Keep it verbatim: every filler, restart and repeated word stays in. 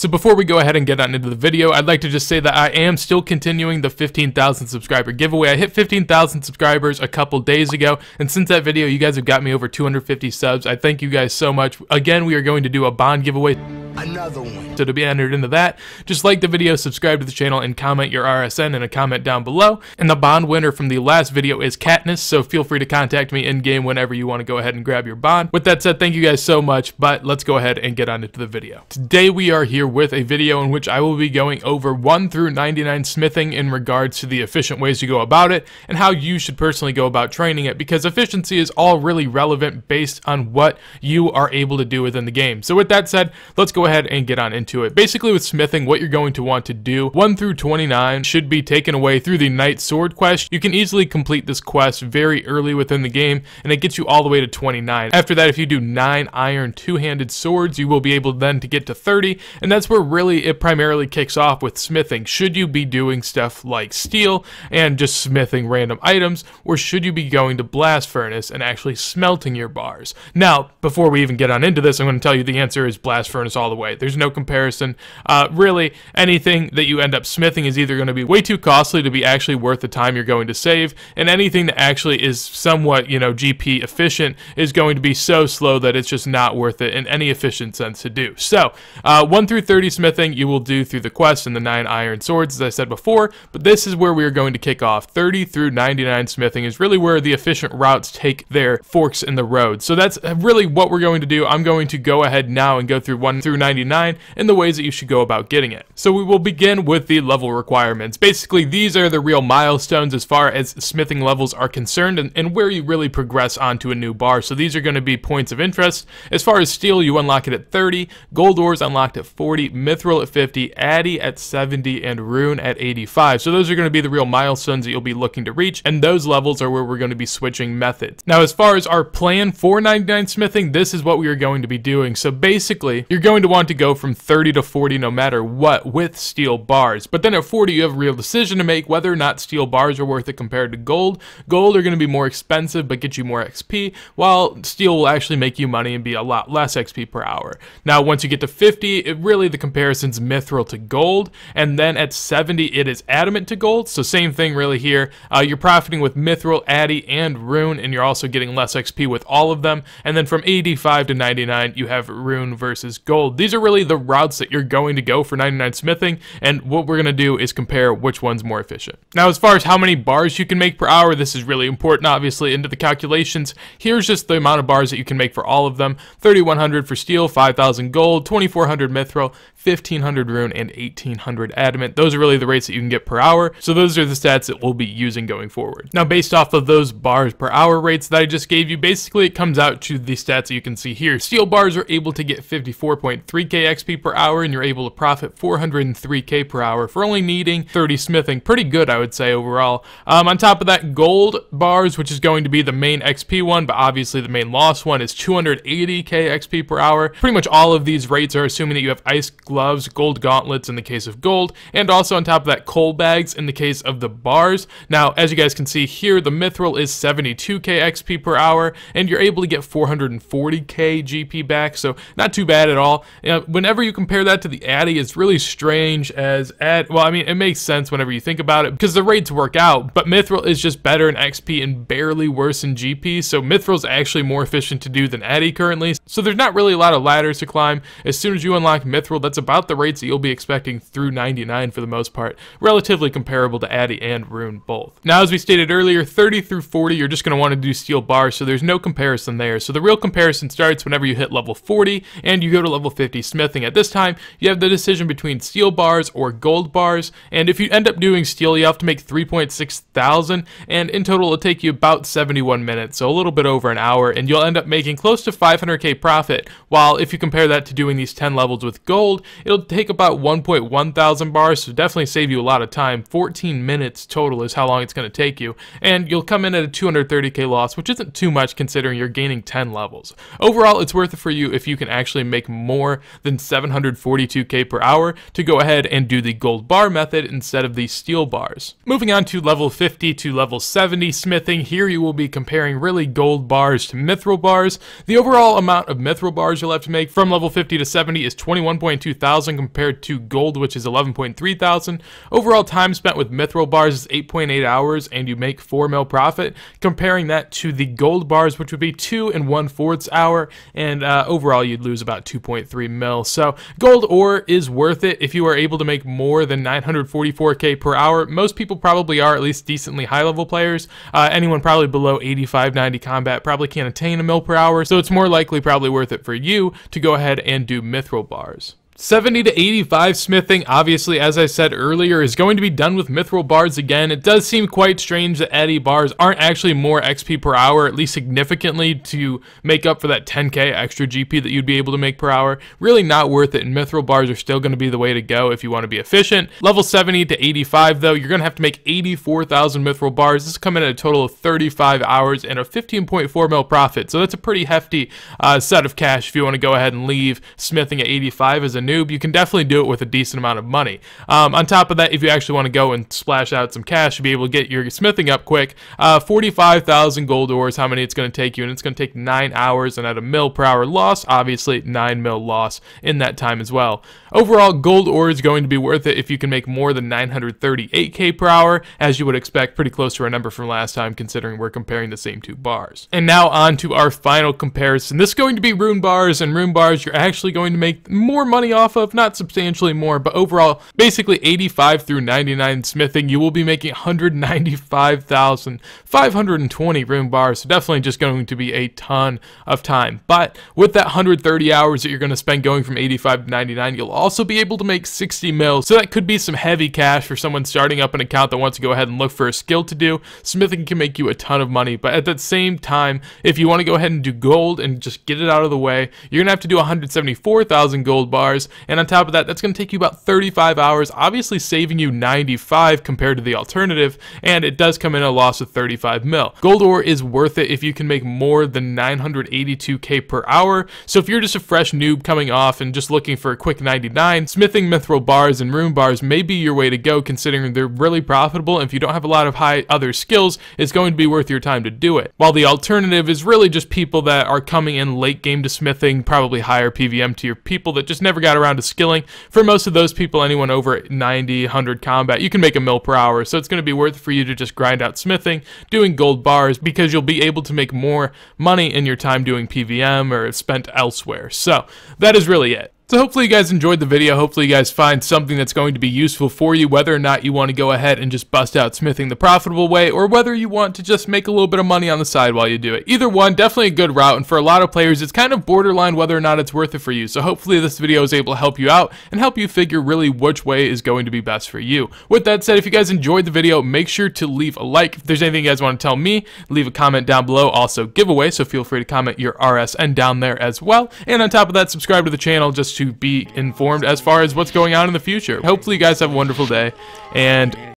So before we go ahead and get on into the video, I'd like to just say that I am still continuing the fifteen thousand subscriber giveaway. I hit fifteen thousand subscribers a couple days ago, and since that video, you guys have got me over two hundred fifty subs. I thank you guys so much. Again, we are going to do a bond giveaway. Another one. So to be entered into that, just like the video, subscribe to the channel, and comment your R S N in a comment down below. And the bond winner from the last video is Katniss, so feel free to contact me in-game whenever you want to go ahead and grab your bond. With that said, thank you guys so much, but let's go ahead and get on into the video. Today we are here with a video in which I will be going over one through ninety-nine smithing in regards to the efficient ways to go about it and how you should personally go about training it, because efficiency is all really relevant based on what you are able to do within the game. So with that said, let's go ahead and get on into it. Basically with smithing, what you're going to want to do, one through twenty-nine should be taken away through the Knight Sword quest. You can easily complete this quest very early within the game and it gets you all the way to twenty-nine. After that, if you do nine iron two-handed swords, you will be able then to get to thirty, and that's where really it primarily kicks off with smithing. Should you be doing stuff like steel and just smithing random items, or should you be going to Blast Furnace and actually smelting your bars? Now, before we even get on into this, I'm going to tell you the answer is Blast Furnace all the way. There's no comparison. Uh, really, anything that you end up smithing is either going to be way too costly to be actually worth the time you're going to save, and anything that actually is somewhat, you know, G P efficient is going to be so slow that it's just not worth it in any efficient sense to do. So, uh, one through thirty smithing you will do through the quest and the nine iron swords, as I said before, but this is where we are going to kick off. thirty through ninety-nine smithing is really where the efficient routes take their forks in the road. So that's really what we're going to do. I'm going to go ahead now and go through one through ninety-nine and the ways that you should go about getting it. So we will begin with the level requirements. Basically, these are the real milestones as far as smithing levels are concerned, and, and where you really progress onto a new bar. So these are going to be points of interest. As far as steel, you unlock it at thirty, gold ores unlocked at forty, mithril at fifty, addy at seventy, and rune at eighty-five. So those are going to be the real milestones that you'll be looking to reach, and those levels are where we're going to be switching methods. Now, as far as our plan for ninety-nine smithing, this is what we are going to be doing. So basically, you're going to want to go from thirty to forty no matter what with steel bars, but then at forty you have a real decision to make whether or not steel bars are worth it compared to gold. Gold are going to be more expensive but get you more X P, while steel will actually make you money and be a lot less X P per hour. Now, once you get to fifty, it really the comparison's mithril to gold, and then at seventy it is adamant to gold. So same thing really here. Uh, you're profiting with mithril, addy, and rune, and you're also getting less X P with all of them. And then from eighty-five to ninety-nine you have rune versus gold. These are really the routes that you're going to go for ninety-nine smithing, and what we're going to do is compare which one's more efficient. Now, as far as how many bars you can make per hour, this is really important obviously into the calculations. Here's just the amount of bars that you can make for all of them. thirty-one hundred for steel, five thousand gold, twenty-four hundred mithril, fifteen hundred rune, and eighteen hundred adamant. Those are really the rates that you can get per hour, so those are the stats that we'll be using going forward. Now, based off of those bars per hour rates that I just gave you, basically it comes out to the stats that you can see here. Steel bars are able to get fifty-four point three k X P per hour, and you're able to profit four hundred three k per hour for only needing thirty smithing. Pretty good, I would say, overall. Um, on top of that, gold bars, which is going to be the main X P one, but obviously the main loss one, is two hundred eighty k X P per hour. Pretty much all of these rates are assuming that you have ice gloves, gold gauntlets in the case of gold, and also on top of that, coal bags in the case of the bars. Now, as you guys can see here, the mithril is seventy-two k X P per hour, and you're able to get four hundred forty k G P back, so not too bad at all. You know, whenever you compare that to the addy, it's really strange as ad. Well, I mean, it makes sense whenever you think about it because the rates work out, but mithril is just better in X P and barely worse in G P, so Mithril's actually more efficient to do than addy currently, so there's not really a lot of ladders to climb. As soon as you unlock mithril, that's about the rates that you'll be expecting through ninety-nine for the most part, relatively comparable to addy and rune both. Now, as we stated earlier, thirty through forty, you're just going to want to do steel bars, so there's no comparison there. So the real comparison starts whenever you hit level forty and you go to level fifty smithing. At this time, you have the decision between steel bars or gold bars, and if you end up doing steel, you have to make three point six thousand, and in total it'll take you about seventy-one minutes, so a little bit over an hour, and you'll end up making close to five hundred k profit, while if you compare that to doing these ten levels with gold, it'll take about one point one thousand bars, so definitely save you a lot of time. fourteen minutes total is how long it's going to take you, and you'll come in at a two hundred thirty k loss, which isn't too much considering you're gaining ten levels. Overall, it's worth it for you if you can actually make more than seven hundred one hundred forty-two K per hour to go ahead and do the gold bar method instead of the steel bars. Moving on to level fifty to level seventy smithing, here you will be comparing really gold bars to mithril bars. The overall amount of mithril bars you'll have to make from level fifty to seventy is twenty-one point two thousand compared to gold, which is eleven point three thousand. Overall time spent with mithril bars is eight point eight hours and you make four mil profit, comparing that to the gold bars, which would be two and one-fourths hour, and uh, overall you'd lose about two point three mil. So gold ore is worth it if you are able to make more than nine hundred forty-four K per hour. Most people probably are, at least decently high level players. Uh, anyone probably below eighty-five, ninety combat probably can't attain a mil per hour, so it's more likely probably worth it for you to go ahead and do mithril bars. seventy to eighty-five smithing, obviously, as I said earlier, is going to be done with mithril bars again. It does seem quite strange that eighty bars aren't actually more X P per hour, at least significantly, to make up for that ten K extra G P that you'd be able to make per hour. Really not worth it, and mithril bars are still going to be the way to go if you want to be efficient. Level seventy to eighty-five, though, you're going to have to make eighty-four thousand mithril bars. This is coming at a total of thirty-five hours and a fifteen point four mil profit, so that's a pretty hefty uh, set of cash if you want to go ahead and leave smithing at eighty-five as a noob. You can definitely do it with a decent amount of money. Um, on top of that, if you actually want to go and splash out some cash to be able to get your smithing up quick, uh, forty-five thousand gold ore is how many it's going to take you, and it's going to take nine hours, and at a mil per hour loss, obviously nine mil loss in that time as well. Overall, gold ore is going to be worth it if you can make more than nine hundred thirty-eight K per hour, as you would expect, pretty close to our number from last time, considering we're comparing the same two bars. And now on to our final comparison. This is going to be rune bars, and rune bars you're actually going to make more money off of, not substantially more, but overall basically eighty-five through ninety-nine smithing, you will be making one hundred ninety-five thousand five hundred twenty rune bars, so definitely just going to be a ton of time. But with that one hundred thirty hours that you're going to spend going from eighty-five to ninety-nine, you'll also be able to make sixty mil, so that could be some heavy cash for someone starting up an account that wants to go ahead and look for a skill to do. Smithing can make you a ton of money, but at that same time, if you want to go ahead and do gold and just get it out of the way, you're going to have to do one hundred seventy-four thousand gold bars. And on top of that, that's going to take you about thirty-five hours, obviously saving you ninety-five compared to the alternative, and it does come in a loss of thirty-five mil. Gold ore is worth it if you can make more than nine hundred eighty-two K per hour. So if you're just a fresh noob coming off and just looking for a quick ninety-nine, smithing, mithril bars, and rune bars may be your way to go, considering they're really profitable, and if you don't have a lot of high other skills, it's going to be worth your time to do it. While the alternative is really just people that are coming in late game to smithing, probably higher P V M tier people that just never got around to skilling. For most of those people, anyone over ninety, one hundred combat, you can make a mil per hour, so it's going to be worth it for you to just grind out smithing, doing gold bars, because you'll be able to make more money in your time doing P V M or spent elsewhere. So that is really it. So hopefully you guys enjoyed the video. Hopefully you guys find something that's going to be useful for you, whether or not you want to go ahead and just bust out smithing the profitable way, or whether you want to just make a little bit of money on the side while you do it. Either one, definitely a good route, and for a lot of players, it's kind of borderline whether or not it's worth it for you. So hopefully this video is able to help you out and help you figure really which way is going to be best for you. With that said, if you guys enjoyed the video, make sure to leave a like. If there's anything you guys want to tell me, leave a comment down below. Also giveaway, so feel free to comment your R S N down there as well. And on top of that, subscribe to the channel just to be informed as far as what's going on in the future. Hopefully you guys have a wonderful day, and